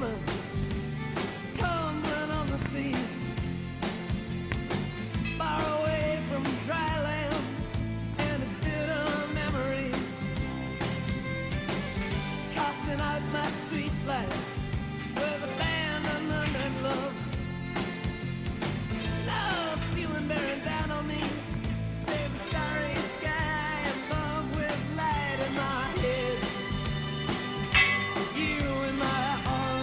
women tumbling on the seas, far away from dry land and its bitter memories, casting out my sweet life with abandonment and love. Love's ceiling bearing down on me, save the starry sky above with light in my head. You in my arms.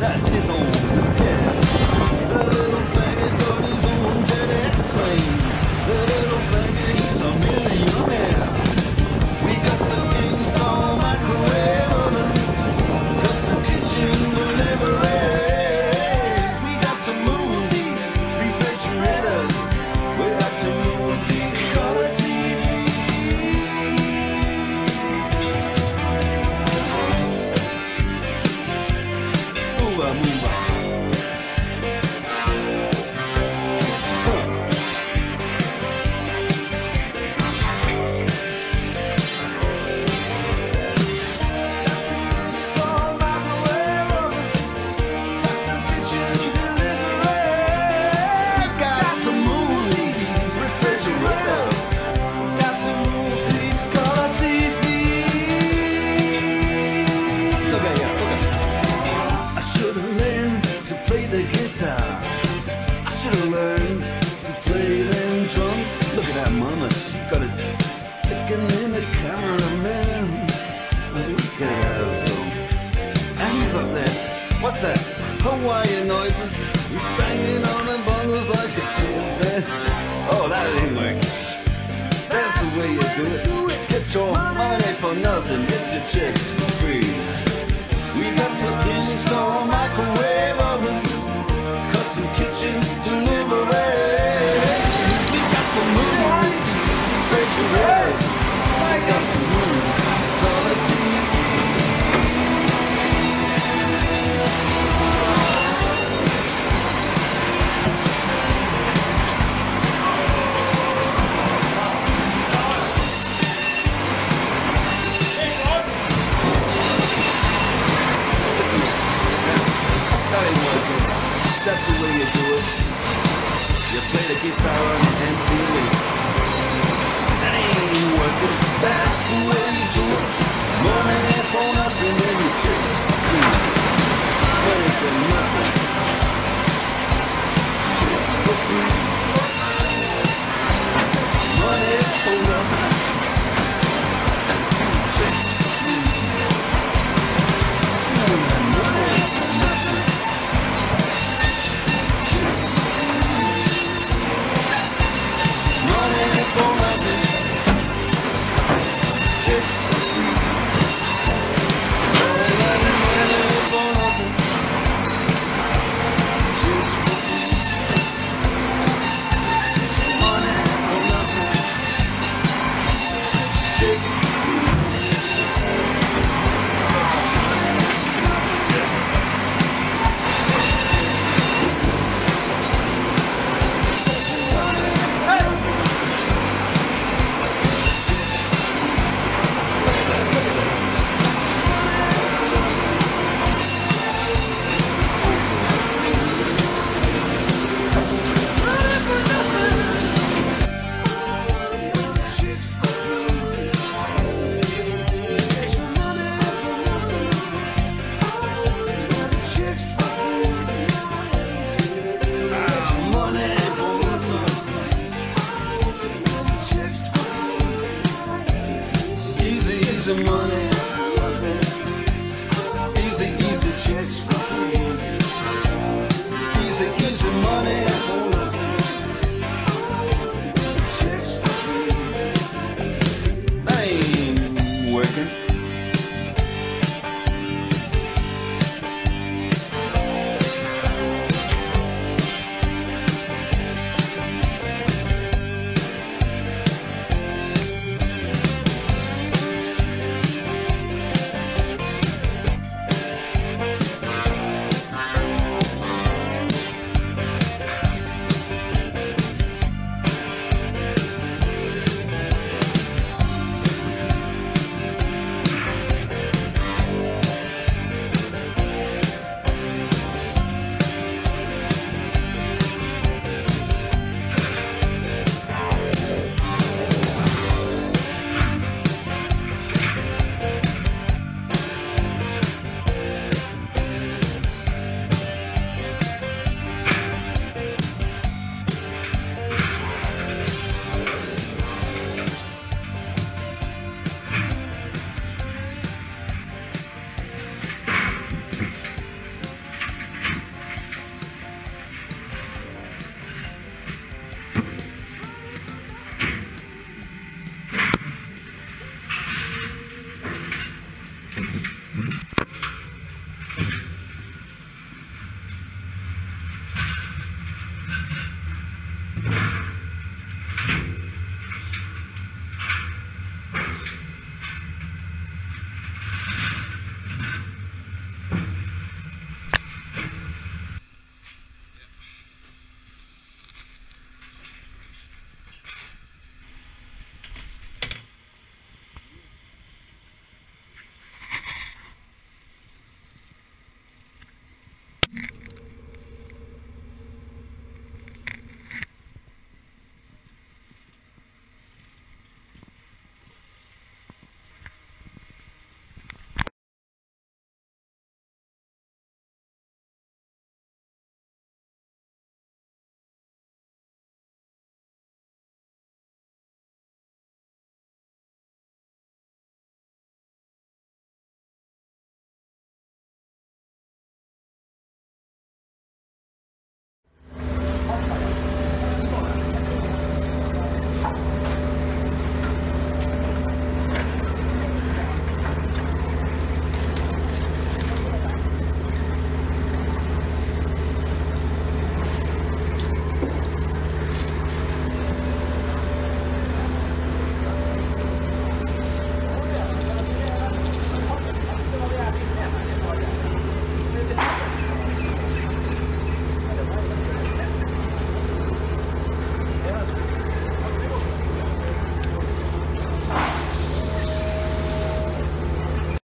That's his own, yeah. The little faggot got his own jet airplane. The little faggot is a millionaire. We got to install microwave oven, 'cause the kitchen will never end. We got to move these refrigerators. We got to move these color TVs. Mama, she got it sticking in the cameraman. We could have some. And he's up there. What's that? Hawaiian noises. He's banging on them bongos like a chimpanzee. Oh, that ain't working. That's the way you do it. Get your money for nothing. Get your chicks free. We got to install microwave oven, custom kitchen delivery. That's the way you do it. You play the guitar on MTV. That ain't working. That's the way you do it. Money for nothing and your chicks free. Money for nothing. Chicks for free. Money for nothing. Chicks for free. Money for nothing. Easy money, easy, easy checks for free. Easy, easy money, checks for free. That ain't working.